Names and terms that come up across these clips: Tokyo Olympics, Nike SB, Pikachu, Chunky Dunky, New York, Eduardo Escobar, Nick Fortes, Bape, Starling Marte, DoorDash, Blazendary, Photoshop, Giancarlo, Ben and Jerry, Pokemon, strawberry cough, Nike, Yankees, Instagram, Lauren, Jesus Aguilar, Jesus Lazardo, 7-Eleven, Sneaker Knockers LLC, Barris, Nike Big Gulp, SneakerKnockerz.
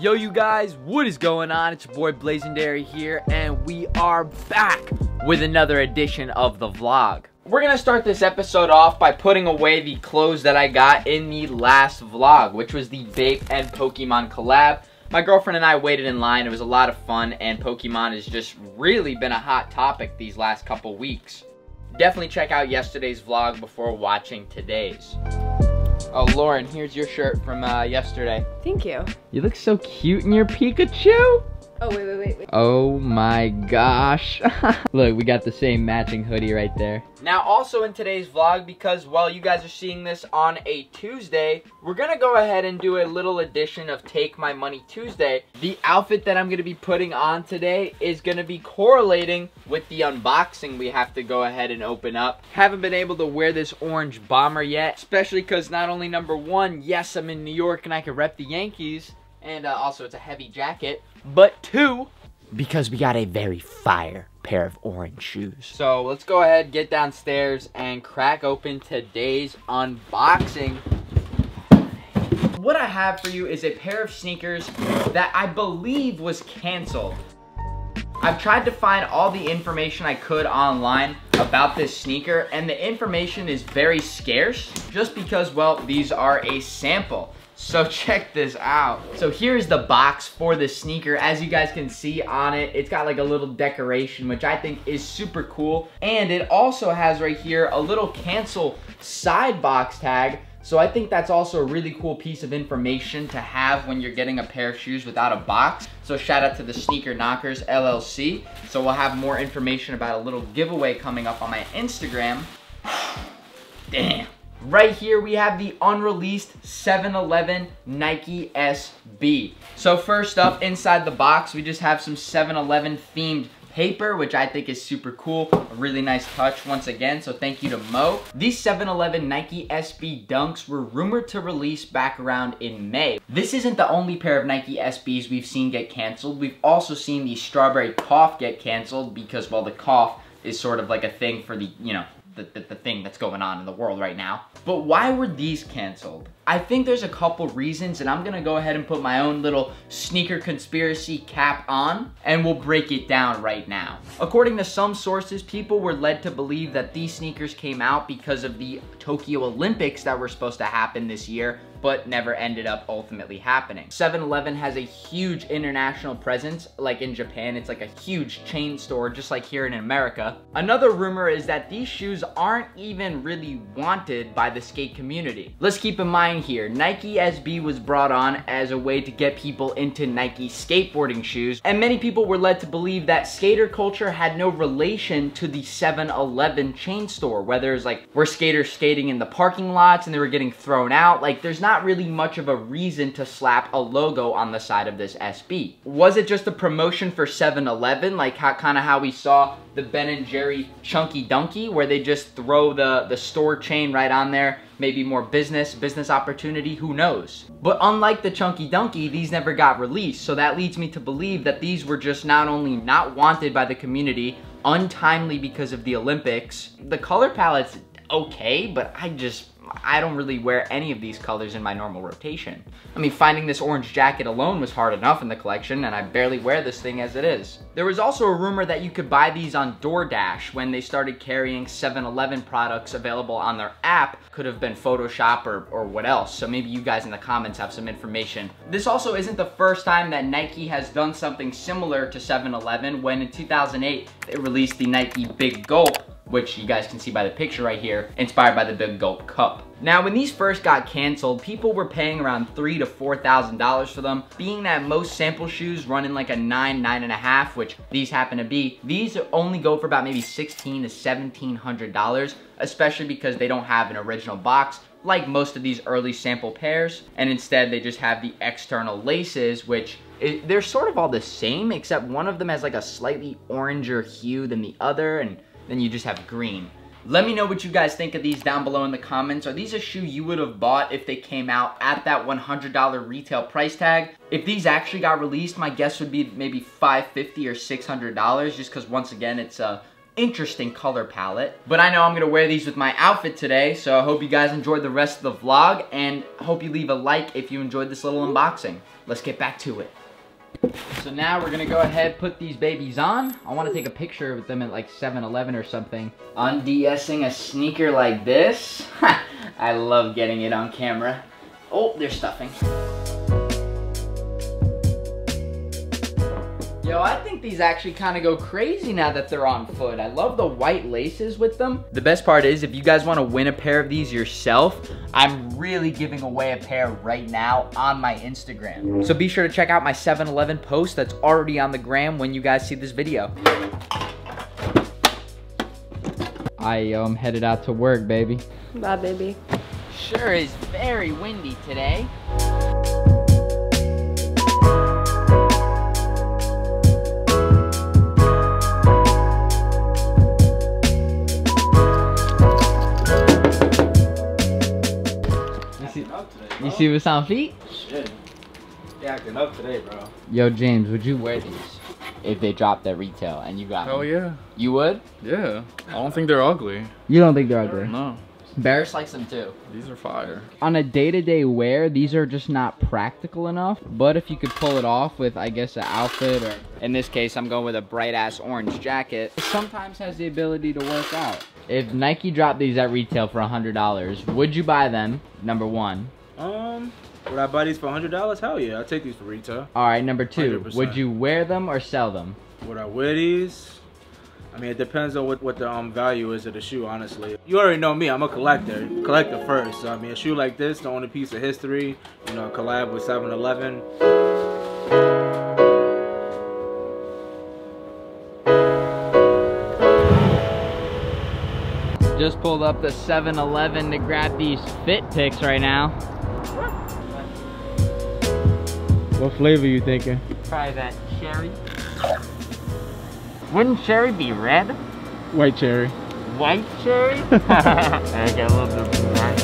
Yo, you guys, what is going on? It's your boy Blazendary here, and we are back with another edition of the vlog. We're gonna start this episode off by putting away the clothes that I got in the last vlog, which was the Bape and Pokemon collab. My girlfriend and I waited in line. It was a lot of fun, and Pokemon has just really been a hot topic these last couple weeks. Definitely check out yesterday's vlog before watching today's. Oh, Lauren, here's your shirt from yesterday. Thank you. You look so cute in your Pikachu. Oh, wait. Oh my gosh. Look, we got the same matching hoodie right there. Now, also in today's vlog, because while you guys are seeing this on a Tuesday, we're going to go ahead and do a little edition of Take My Money Tuesday. The outfit that I'm going to be putting on today is going to be correlating with the unboxing we have to go ahead and open up. Haven't been able to wear this orange bomber yet, especially because not only number one, yes, I'm in New York and I can rep the Yankees, and also it's a heavy jacket, but two, because we got a very fire pair of orange shoes. So let's go ahead, get downstairs, and crack open today's unboxing. What I have for you is a pair of sneakers that I believe was canceled. I've tried to find all the information I could online about this sneaker, and the information is very scarce just because, well, these are a sample. So check this out. So here's the box for the sneaker. As you guys can see on it, it's got like a little decoration, which I think is super cool. And it also has right here a little cancel side box tag. So I think that's also a really cool piece of information to have when you're getting a pair of shoes without a box. So shout out to the Sneaker Knockers LLC. So we'll have more information about a little giveaway coming up on my Instagram. Damn. Right here, we have the unreleased 7-Eleven Nike SB. So first up, inside the box, we just have some 7-Eleven themed paper, which I think is super cool. A really nice touch once again, so thank you to Mo. These 7-Eleven Nike SB Dunks were rumored to release back around in May. This isn't the only pair of Nike SBs we've seen get canceled. We've also seen the Strawberry Cough get canceled because, well, the cough is sort of like a thing for the, you know, the thing that's going on in the world right now. But why were these canceled? I think there's a couple reasons, and I'm gonna go ahead and put my own little sneaker conspiracy cap on, and we'll break it down right now. According to some sources, people were led to believe that these sneakers came out because of the Tokyo Olympics that were supposed to happen this year, but never ended up ultimately happening. 7-Eleven has a huge international presence. Like in Japan, it's like a huge chain store, just like here in America. Another rumor is that these shoes aren't even really wanted by the skate community. Let's keep in mind here, Nike SB was brought on as a way to get people into Nike skateboarding shoes, and many people were led to believe that skater culture had no relation to the 7-Eleven chain store, whether it's like where skaters skating in the parking lots and they were getting thrown out. Like, there's not really much of a reason to slap a logo on the side of this SB. Was it just a promotion for 7-Eleven, like how we saw the Ben and Jerry Chunky Dunky, where they just throw the store chain right on there? Maybe more business opportunity, who knows? But unlike the Chunky Dunky, these never got released, so that leads me to believe that these were just not only not wanted by the community, untimely because of the Olympics. The color palette's okay, but I don't really wear any of these colors in my normal rotation. I mean, finding this orange jacket alone was hard enough in the collection, and I barely wear this thing as it is. There was also a rumor that you could buy these on DoorDash when they started carrying 7-Eleven products available on their app. Could have been Photoshop or what else, so maybe you guys in the comments have some information. This also isn't the first time that Nike has done something similar to 7-Eleven when in 2008, they released the Nike Big Gulp, which you guys can see by the picture right here, inspired by the Big Gulp Cup. Now, when these first got canceled, people were paying around $3,000 to $4,000 for them, being that most sample shoes run in like a 9, 9.5, which these happen to be. These only go for about maybe $1,600 to $1,700, especially because they don't have an original box like most of these early sample pairs, and instead they just have the external laces, which they're sort of all the same, except one of them has like a slightly oranger hue than the other, and then you just have green. Let me know what you guys think of these down below in the comments. Are these a shoe you would have bought if they came out at that $100 retail price tag? If these actually got released, my guess would be maybe $550 or $600, just because once again, it's a interesting color palette. But I know I'm gonna wear these with my outfit today, so I hope you guys enjoyed the rest of the vlog, and I hope you leave a like if you enjoyed this little unboxing. Let's get back to it. So now we're gonna go ahead, put these babies on. I want to take a picture of them at like 7-Eleven or something. Undressing a sneaker like this. I love getting it on camera. Oh, they're stuffing. Yo, I think these actually kind of go crazy now that they're on foot. I love the white laces with them. The best part is, if you guys want to win a pair of these yourself, I'm really giving away a pair right now on my Instagram. So be sure to check out my 7-Eleven post that's already on the gram when you guys see this video. I'm headed out to work, baby. Bye, baby. Sure is very windy today. You see what's on feet? Shit. They acting up today, bro. Yo, James, would you wear these if they dropped at retail and you got them? Hell yeah. You would? Yeah. I don't think they're ugly. You don't think they're ugly? No. Barris likes them too. These are fire. On a day-to-day wear, these are just not practical enough, but if you could pull it off with, I guess, an outfit, or in this case, I'm going with a bright-ass orange jacket, it sometimes has the ability to work out. If Nike dropped these at retail for $100, would you buy them, number one? Would I buy these for $100? Hell yeah, I'll take these for retail. All right, number two, 100%. Would you wear them or sell them? Would I wear these? I mean, it depends on what the value is of the shoe, honestly. You already know me, I'm a collector first. So, I mean, a shoe like this, the only piece of history, you know, collab with 7-Eleven. Just pulled up the 7-Eleven to grab these fit picks right now. What flavor you thinking? Probably that cherry. Wouldn't cherry be red? White cherry. White cherry? I got a little bit of black.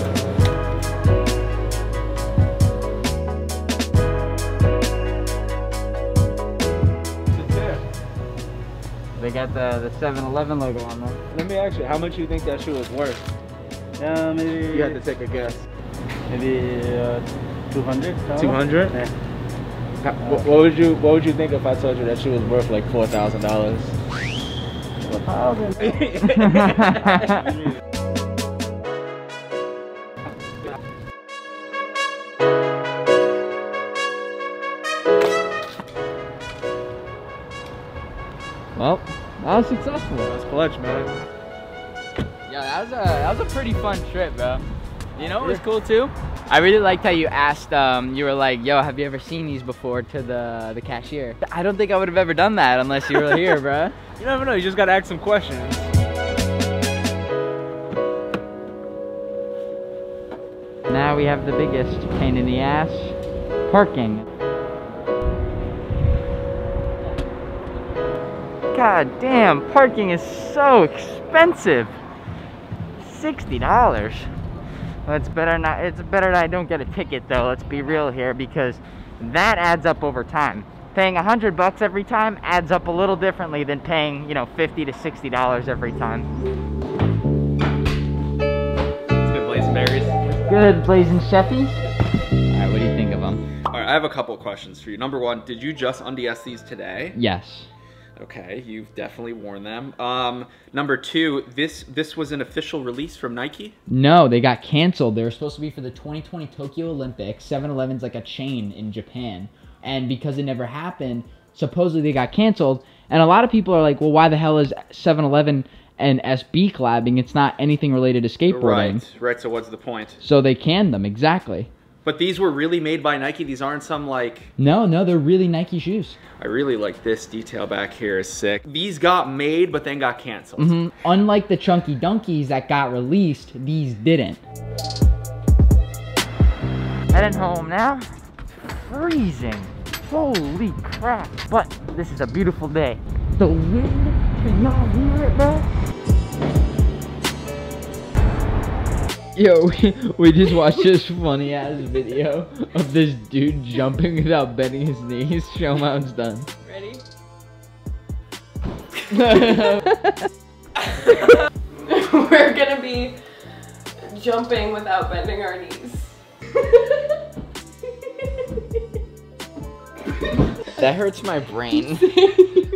They got the 7-Eleven logo on there. Let me ask you, how much you think that shoe is worth? Maybe... You have to take a guess. Maybe 200? 200? Yeah. What would you think if I told you that she was worth like $4,000? Well, that was successful. That was clutch, man. Yeah, that was a pretty fun trip, bro. You know what was cool too? I really liked how you asked, you were like, yo, have you ever seen these before, to the cashier. I don't think I would have ever done that unless you were here, bruh. You never know, you just gotta ask some questions. Now we have the biggest pain in the ass, parking. God damn, parking is so expensive. $60. Well, it's better not. It's better that I don't get a ticket, though. Let's be real here, because that adds up over time. Paying $100 every time adds up a little differently than paying, you know, $50 to $60 every time. Good Blazenberries. Good Blazin' Sheffies. All right, what do you think of them? All right, I have a couple questions for you. Number one, did you just undies these today? Yes. Okay, you've definitely worn them. Number two, this was an official release from Nike? No, they got canceled. They were supposed to be for the 2020 Tokyo Olympics. 7-Eleven's like a chain in Japan. And because it never happened, supposedly they got canceled. And a lot of people are like, well, why the hell is 7-Eleven and SB collabing? It's not anything related to skateboarding. Right, so what's the point? So they canned them, exactly. But these were really made by Nike? These aren't some like... No, they're really Nike shoes. I really like this detail back here, is sick. These got made, but then got canceled. Mm-hmm. Unlike the Chunky Dunkies that got released, these didn't. Heading home now. It's freezing. Holy crap. But this is a beautiful day. The wind, can y'all hear it, bro? Yo, we just watched this funny ass video of this dude jumping without bending his knees. Show him how it's done. Ready? We're gonna be jumping without bending our knees. That hurts my brain.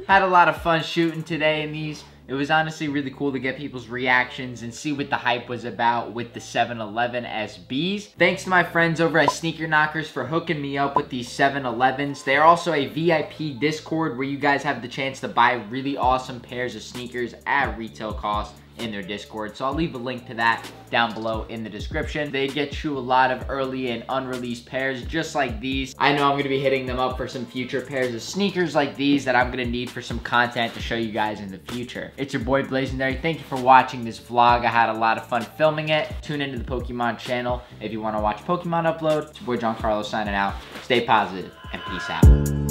Had a lot of fun shooting today in these. It was honestly really cool to get people's reactions and see what the hype was about with the 7-Eleven SBs. Thanks to my friends over at Sneaker Knockers for hooking me up with these 7-Elevens. They are also a VIP Discord where you guys have the chance to buy really awesome pairs of sneakers at retail cost in their Discord. So I'll leave a link to that down below in the description. They get you a lot of early and unreleased pairs just like these. I know I'm gonna be hitting them up for some future pairs of sneakers like these that I'm gonna need for some content to show you guys in the future. It's your boy Blazendary. Thank you for watching this vlog. I had a lot of fun filming it. Tune into the Pokemon channel if you wanna watch Pokemon upload. It's your boy Giancarlo signing out. Stay positive and peace out.